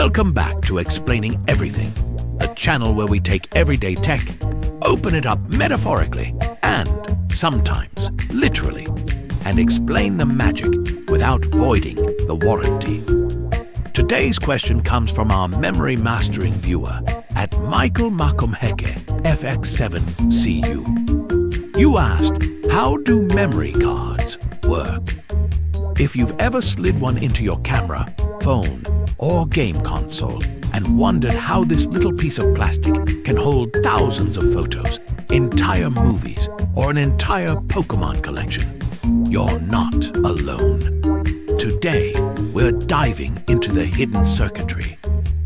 Welcome back to Explaining Everything, a channel where we take everyday tech, open it up metaphorically and sometimes literally, and explain the magic without voiding the warranty. Today's question comes from our memory mastering viewer at Michael Makumheke FX7CU. You asked, how do memory cards work? If you've ever slid one into your camera, phone, or game console and wondered how this little piece of plastic can hold thousands of photos, entire movies, or an entire Pokémon collection, you're not alone. Today, we're diving into the hidden circuitry,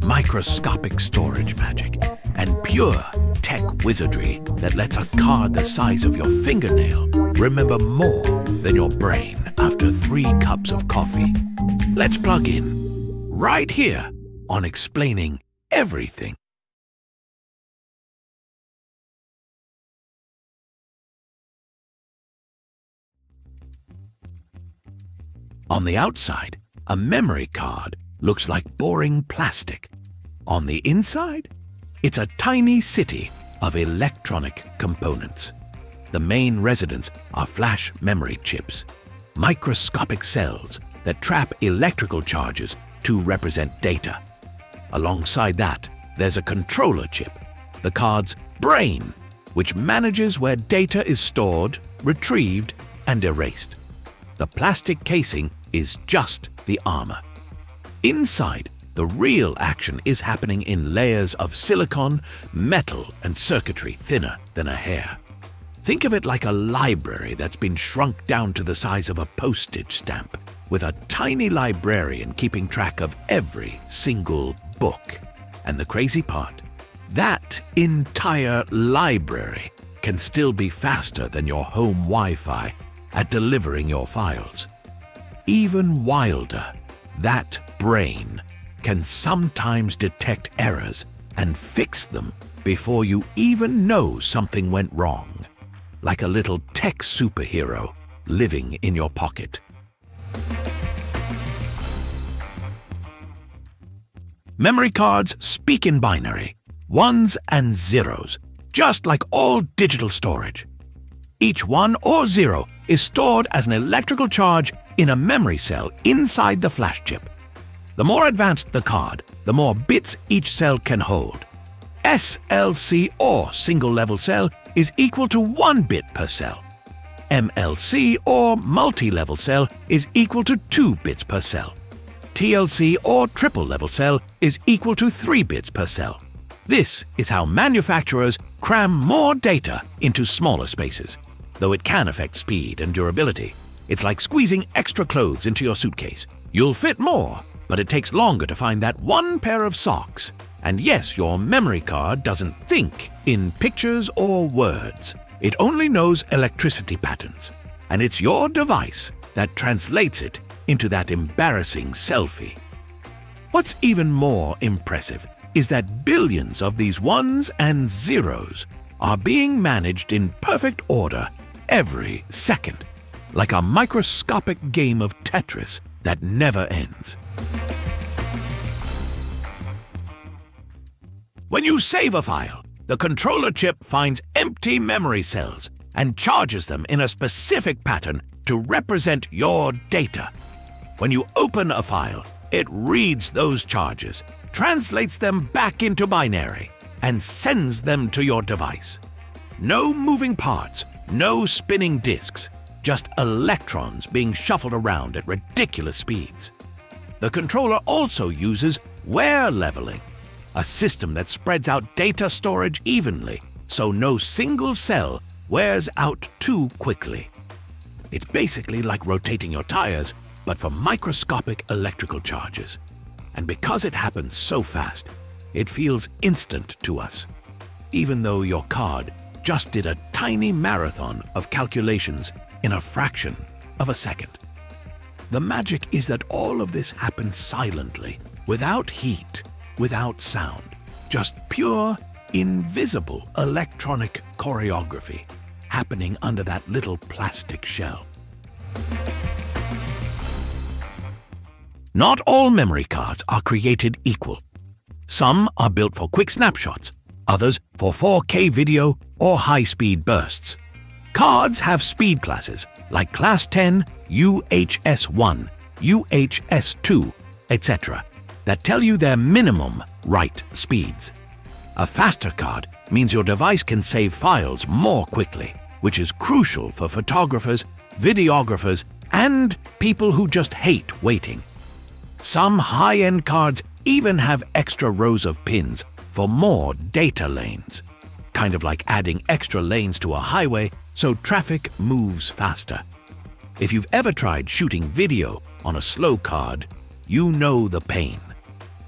microscopic storage magic, and pure tech wizardry that lets a card the size of your fingernail remember more than your brain after 3 cups of coffee. Let's plug in right here on Explaining Everything. On the outside, a memory card looks like boring plastic. On the inside, it's a tiny city of electronic components. The main residents are flash memory chips, microscopic cells that trap electrical charges to represent data. Alongside that, there's a controller chip, the card's brain, which manages where data is stored, retrieved, and erased. The plastic casing is just the armor. Inside, the real action is happening in layers of silicon, metal, and circuitry thinner than a hair. Think of it like a library that's been shrunk down to the size of a postage stamp, with a tiny librarian keeping track of every single book. And the crazy part, that entire library can still be faster than your home Wi-Fi at delivering your files. Even wilder, that brain can sometimes detect errors and fix them before you even know something went wrong, like a little tech superhero living in your pocket. Memory cards speak in binary, ones and zeros, just like all digital storage. Each one or zero is stored as an electrical charge in a memory cell inside the flash chip. The more advanced the card, the more bits each cell can hold. SLC, or single-level cell, is equal to 1 bit per cell. MLC, or multi-level cell, is equal to 2 bits per cell. TLC, or triple-level cell, is equal to 3 bits per cell. This is how manufacturers cram more data into smaller spaces, though it can affect speed and durability. It's like squeezing extra clothes into your suitcase. You'll fit more, but it takes longer to find that one pair of socks. And yes, your memory card doesn't think in pictures or words. It only knows electricity patterns, and it's your device that translates it into that embarrassing selfie. What's even more impressive is that billions of these ones and zeros are being managed in perfect order every second, like a microscopic game of Tetris that never ends. When you save a file, the controller chip finds empty memory cells and charges them in a specific pattern to represent your data. When you open a file, it reads those charges, translates them back into binary, and sends them to your device. No moving parts, no spinning disks, just electrons being shuffled around at ridiculous speeds. The controller also uses wear leveling, a system that spreads out data storage evenly so no single cell wears out too quickly. It's basically like rotating your tires, but for microscopic electrical charges. And because it happens so fast, it feels instant to us, even though your card just did a tiny marathon of calculations in a fraction of a second. The magic is that all of this happens silently, without heat, without sound, just pure, invisible electronic choreography happening under that little plastic shell. Not all memory cards are created equal. Some are built for quick snapshots, others for 4K video or high-speed bursts. Cards have speed classes like Class 10, UHS-1, UHS-2, etc. that tell you their minimum write speeds. A faster card means your device can save files more quickly, which is crucial for photographers, videographers, and people who just hate waiting. Some high-end cards even have extra rows of pins for more data lanes, kind of like adding extra lanes to a highway so traffic moves faster. If you've ever tried shooting video on a slow card, you know the pain,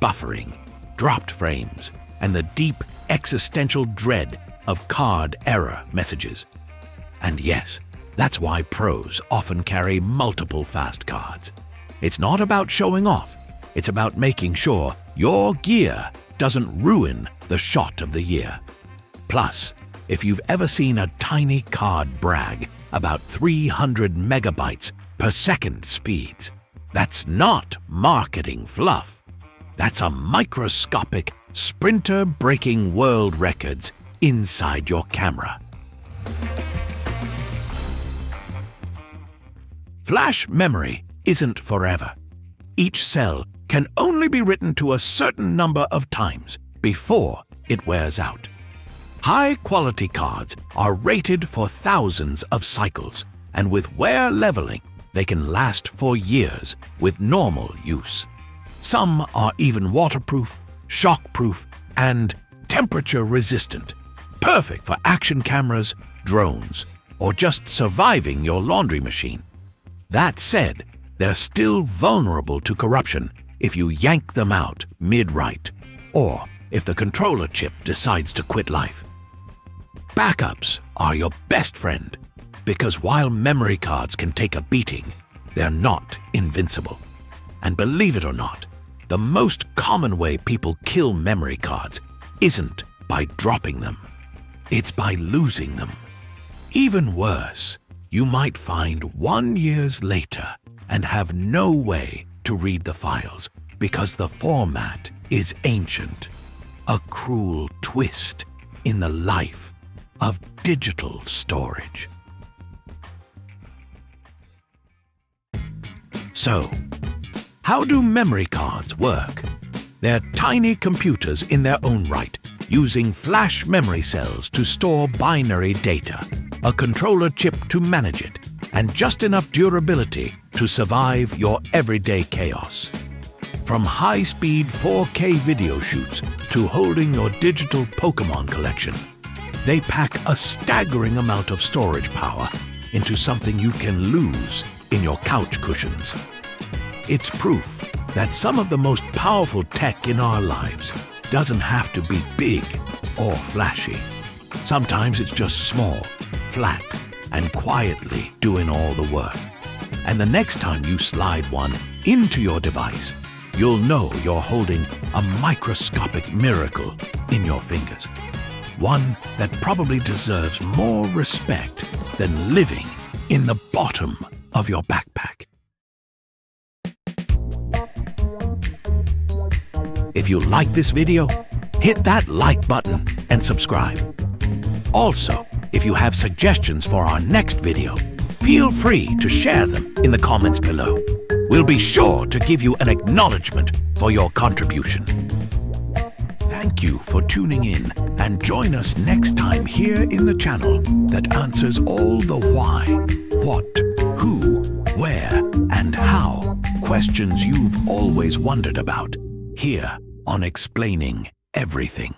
buffering, dropped frames, and the deep existential dread of card error messages. And yes, that's why pros often carry multiple fast cards. It's not about showing off, it's about making sure your gear doesn't ruin the shot of the year. Plus, if you've ever seen a tiny card brag about 300 megabytes per second speeds, that's not marketing fluff. That's a microscopic sprinter breaking world records inside your camera. Flash memory isn't forever. Each cell can only be written to a certain number of times before it wears out. High-quality cards are rated for thousands of cycles, and with wear leveling, they can last for years with normal use. Some are even waterproof, shockproof, and temperature-resistant, perfect for action cameras, drones, or just surviving your laundry machine. That said, they're still vulnerable to corruption if you yank them out mid-write, or if the controller chip decides to quit life. Backups are your best friend, because while memory cards can take a beating, they're not invincible. And believe it or not, the most common way people kill memory cards isn't by dropping them, it's by losing them. Even worse, you might find 1 year later and have no way to read the files because the format is ancient. A cruel twist in the life of digital storage. So, how do memory cards work? They're tiny computers in their own right, using flash memory cells to store binary data, a controller chip to manage it, and just enough durability to survive your everyday chaos. From high-speed 4K video shoots to holding your digital Pokémon collection, they pack a staggering amount of storage power into something you can lose in your couch cushions. It's proof that some of the most powerful tech in our lives doesn't have to be big or flashy. Sometimes it's just small, flat, and quietly doing all the work. And the next time you slide one into your device, you'll know you're holding a microscopic miracle in your fingers. One that probably deserves more respect than living in the bottom of your backpack. If you like this video, hit that like button and subscribe. Also, if you have suggestions for our next video, feel free to share them in the comments below. We'll be sure to give you an acknowledgement for your contribution. Thank you for tuning in, and join us next time here in the channel that answers all the why, what, who, where, and how questions you've always wondered about, here on Explaining Everything.